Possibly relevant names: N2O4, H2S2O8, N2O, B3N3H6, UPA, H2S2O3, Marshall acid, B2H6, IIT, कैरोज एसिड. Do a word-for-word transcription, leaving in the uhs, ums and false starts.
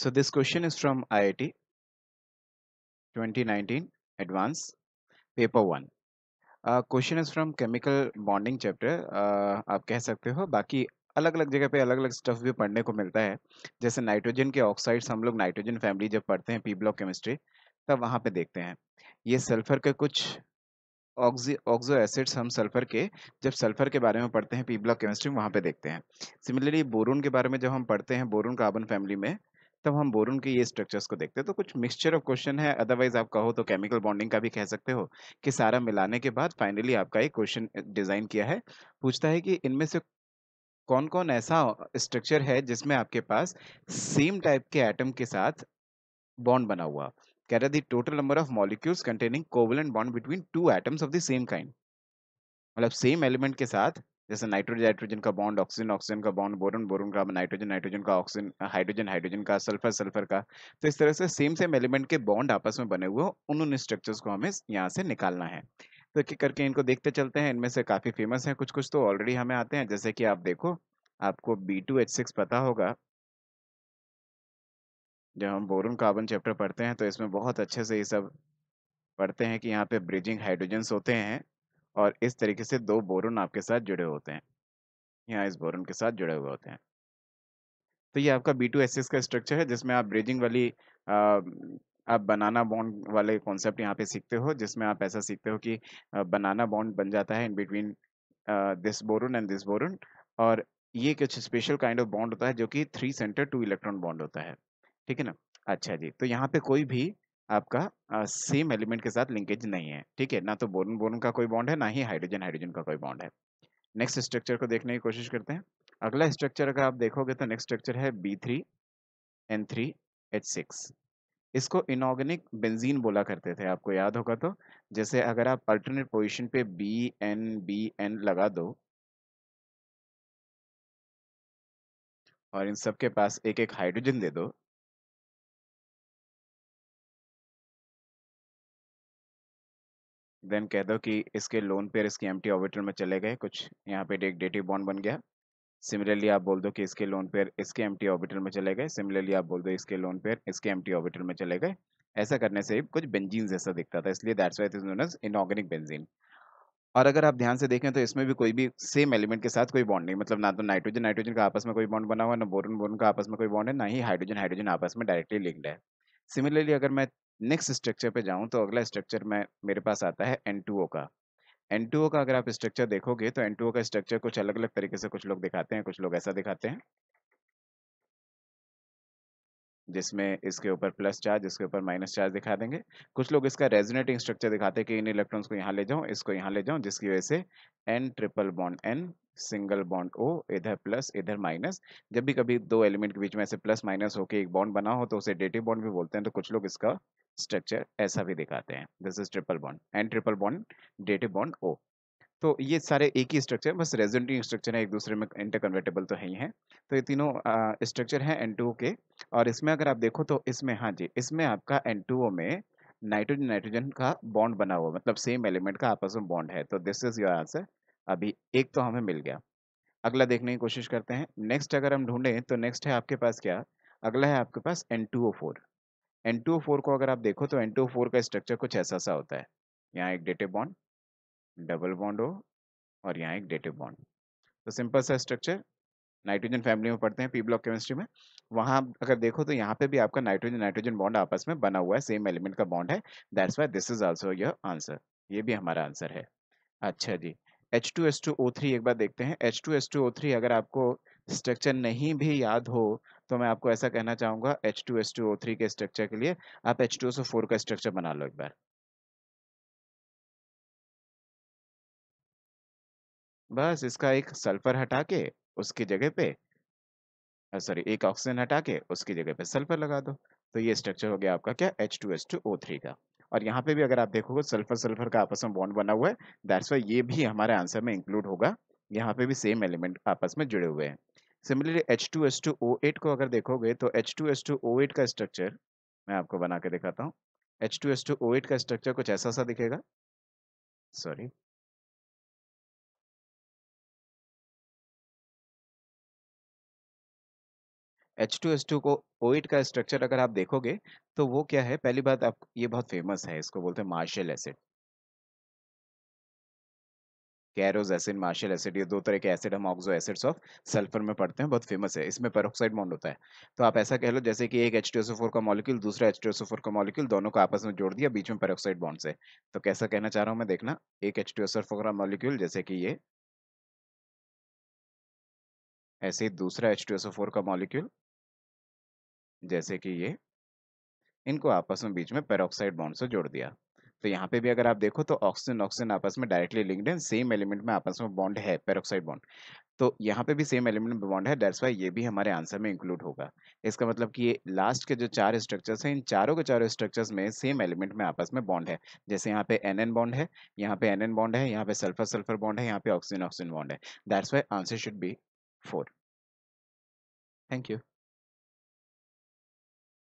So this question is from I I T twenty nineteen Advanced Paper one. Question is from chemical bonding chapter. आप कह सकते हो बाकी अलग अलग जगह पे अलग अलग स्टफ भी पढ़ने को मिलता है. जैसे नाइट्रोजन के ऑक्साइड्स हम लोग नाइट्रोजन फैमिली जब पढ़ते हैं पी ब्लॉक केमिस्ट्री तब वहाँ पे देखते हैं. ये सल्फर के कुछ ऑक्सी ऑक्सो एसिड्स हम सल्फर के जब सल्फर के बारे में पढ़ते हैं पी ब्लॉक केमिस्ट्री वहाँ पे देखते हैं. सिमिलरली बोरून के बारे में जब हम पढ़ते हैं बोरून कार्बन फैमिली में तब हम बोरून के ये स्ट्रक्चर्स को देखते हैं. तो कुछ मिक्सचर ऑफ क्वेश्चन है. अदरवाइज आप कहो तो केमिकल बॉन्डिंग का भी कह सकते हो कि सारा मिलाने के बाद फाइनली आपका एक क्वेश्चन डिजाइन किया है. पूछता है कि इनमें से कौन कौन ऐसा स्ट्रक्चर है जिसमें आपके पास सेम टाइप के एटम के साथ बॉन्ड बना हुआ. कह रहा the total number of molecules containing covalent bond between two atoms of the same kind. मतलब सेम एलिमेंट के साथ जैसे नाइट्रोजन नाइट्रोजन का बॉन्ड, ऑक्सीजन ऑक्सीजन का बॉन्ड, बोरन बोरन का, नाइट्रोजन नाइट्रोजन का, ऑक्सीजन हाइड्रोजन हाइड्रोजन का, सल्फर सल्फर का. तो इस तरह से सेम सेम एलिमेंट के बॉन्ड आपस में बने हुए हो. उन उन स्ट्रक्चर्स को हमें यहाँ से निकालना है. तो एक करके इनको देखते चलते हैं. इनमें से काफ़ी फेमस हैं, कुछ कुछ तो ऑलरेडी हमें आते हैं. जैसे कि आप देखो, आपको बी टू एच सिक्स पता होगा. जब हम बोरन कार्बन चैप्टर पढ़ते हैं तो इसमें बहुत अच्छे से ये सब पढ़ते हैं कि यहाँ पे ब्रिजिंग हाइड्रोजन्स होते हैं और इस तरीके से दो बोरन आपके साथ जुड़े होते हैं, यहाँ इस बोरन के साथ जुड़े हुए होते हैं. तो ये आपका बी टू एच सिक्स का स्ट्रक्चर है जिसमें आप ब्रिजिंग वाली आ, आप बनाना बॉन्ड वाले कॉन्सेप्ट यहाँ पे सीखते हो, जिसमें आप ऐसा सीखते हो कि बनाना बॉन्ड बन जाता है in between this boron and this boron. और ये कुछ स्पेशल काइंड ऑफ बॉन्ड होता है जो कि three centre two electron bond होता है. ठीक है ना. अच्छा जी, तो यहाँ पे कोई भी आपका सेम एलिमेंट के साथ लिंकेज नहीं है. ठीक है ना, तो बोरन बोरन का कोई बॉन्ड है, ना ही हाइड्रोजन हाइड्रोजन का कोई बॉन्ड है. नेक्स्ट स्ट्रक्चर को देखने की कोशिश करते हैं. अगला स्ट्रक्चर अगर आप देखोगे तो नेक्स्ट स्ट्रक्चर है B three N three H six. इसको इनऑर्गेनिक बेंजीन बोला करते थे, आपको याद होगा. तो जैसे अगर आप अल्टरनेट पोजिशन पे बी एन बी एन लगा दो और इन सब के पास एक एक हाइड्रोजन दे दो देन कह दो कि इसके लोन पेयर इसकी एम्प्टी ऑर्बिटल में चले गए. कुछ यहाँ पे एक डेटिव बॉन्ड बन गया. सिमिलरली आप बोल दो कि इसके लोन पेयर इसके एम्प्टी ऑर्बिटल में चले गए. सिमिलरली आप बोल दो इसके लोन पेयर इसके एम्प्टी ऑर्बिटल में चले गए. ऐसा करने से कुछ बेंजीन जैसा दिखता था, इसलिए that's why it is known as inorganic benzene. और अगर आप ध्यान से देखें तो इसमें भी कोई भी सेम एलिमेंट के साथ कोई बॉन्ड नहीं, मतलब ना तो नाइट्रोजन नाइट्रोजन का आपस में कोई बॉन्ड बना हुआ, ना बोरन बोरन का आपस में कोई बॉन्ड है, ना ही हाइड्रोजन हाइड्रोजन आपस में डायरेक्टली लिंक्ड है. सिमिलरली अगर मैं नेक्स्ट स्ट्रक्चर पे जाऊं तो अगला स्ट्रक्चर में मेरे पास आता है एन टू ओ का. एन टू ओ का अगर आप स्ट्रक्चर देखोगे तो एन टू ओ का स्ट्रक्चर कुछ अलग अलग तरीके से कुछ लोग दिखाते हैं, कुछ लोग ऐसा दिखाते हैं जिसमें इसके ऊपर प्लस चार्ज इसके ऊपर माइनस चार्ज दिखा देंगे. कुछ लोग इसका रेजोनेटिंग स्ट्रक्चर दिखाते हैं कि इन इलेक्ट्रॉन्स को यहाँ ले जाओ, इसको यहाँ ले जाओ, जिसकी वजह से N triple bond N single bond O, इधर प्लस इधर माइनस. जब भी कभी दो एलिमेंट के बीच में ऐसे प्लस माइनस होके एक बॉन्ड बना हो तो उसे डेटिव बॉन्ड भी बोलते हैं. तो कुछ लोग इसका स्ट्रक्चर ऐसा भी दिखाते हैं. This is triple bond and triple bond dative bond O. तो ये सारे एक ही स्ट्रक्चर, बस रेजोनेटिंग स्ट्रक्चर है, एक दूसरे में इंटरकन्वर्टेबल तो है ही है. तो ये तीनों स्ट्रक्चर हैं एन टू ओ के. और इसमें अगर आप देखो तो इसमें हाँ जी इसमें आपका एन टू ओ में नाइट्रोजन नाइट्रोजन का बॉन्ड बना हुआ, मतलब सेम एलिमेंट का आपस में बॉन्ड है. तो दिस इज योर आंसर. अभी एक तो हमें मिल गया. अगला देखने की कोशिश करते हैं. नेक्स्ट अगर हम ढूंढें तो नेक्स्ट है आपके पास क्या, अगला है आपके पास N two O four. N two O four को अगर आप देखो तो एन टू ओ फोर का स्ट्रक्चर कुछ ऐसा सा होता है. यहाँ एक डेटिव बॉन्ड डबल बॉन्ड हो और यहाँ एक डेटिव बॉन्ड. तो सिंपल सा स्ट्रक्चर नाइट्रोजन फैमिली में पढ़ते हैं पी ब्लॉक केमिस्ट्री में. वहाँ अगर देखो तो यहाँ पे भी आपका नाइट्रोजन नाइट्रोजन बॉन्ड आपस में बना हुआ है, सेम एलिमेंट का बॉन्ड है. That's why this is also your answer. ये भी हमारा आंसर है. अच्छा जी, H two S two O three एक बार देखते हैं. H two S two O three अगर आपको स्ट्रक्चर नहीं भी याद हो तो मैं आपको ऐसा कहना चाहूँगा, H two S two O three के स्ट्रक्चर के लिए आप H two S O four का स्ट्रक्चर बना लो एक बार. बस इसका एक सल्फर हटा के उसकी जगह पे सॉरी एक ऑक्सीजन हटा के उसकी जगह पे सल्फर लगा दो. तो ये स्ट्रक्चर हो गया आपका क्या, H two S two O three का. और यहाँ पे भी अगर आप देखोगे सल्फर सल्फर का आपस में बॉन्ड बना हुआ है. दैट्स वाई ये भी हमारे आंसर में इंक्लूड होगा. यहाँ पे भी सेम एलिमेंट आपस में जुड़े हुए हैं. Similarly H two S two O eight को अगर देखोगे तो H two S two O eight का स्ट्रक्चर मैं आपको बना के दिखाता हूँ. H two S two O eight का स्ट्रक्चर कुछ ऐसा सा दिखेगा. Sorry H two S two को O एट का स्ट्रक्चर अगर आप देखोगे तो वो क्या है, पहली बात आप ये बहुत फेमस है, इसको बोलते हैं Marshall acid, कैरोज एसिड, Marshall acid, ये दो तरह के एसिड हम ऑक्सो एसिड्स ऑफ सल्फर में पढ़ते हैं, बहुत फेमस है। इसमें पेरोक्साइड बॉन्ड होता है, तो आप ऐसा कह लो जैसे कि एक H two S O four का मॉलिक्यूल दूसरा H two S O four का मॉलिक्यूल, दोनों को आपस में जोड़ दिया, बीच में पेरोक्साइड बॉन्ड से। तो कैसा कहना चाह रहा हूँ मैं, देखना एक H two S O four का मॉलिक्यूल जैसे कि ये ऐसे ही, दूसरा H two S O four का मॉलिक्यूल जैसे कि ये, इनको आपस में बीच में पेरोक्साइड बॉन्ड से जोड़ दिया। तो यहाँ पे भी अगर आप देखो तो ऑक्सीजन ऑक्सीजन आपस में डायरेक्टली लिंक्ड है, सेम एलिमेंट में आपस में बॉन्ड है, पेरोक्साइड बॉन्ड। तो यहाँ पे भी सेम एलिमेंट में बॉन्ड है, दैट्स वाई ये भी हमारे आंसर में इंक्लूड होगा। इसका मतलब कि ये लास्ट के जो चार स्ट्रक्चर्स हैं, इन चारों के चारों स्ट्रक्चर्स में सेम एलिमेंट में आपस में बॉन्ड है। जैसे यहाँ पे एन एन बॉन्ड है, यहाँ पे एन एन बॉन्ड है, यहाँ पे सल्फर सल्फर बॉन्ड है, यहाँ पे ऑक्सीजन ऑक्सीजन बॉन्ड है। That's why answer should be four. Thank you.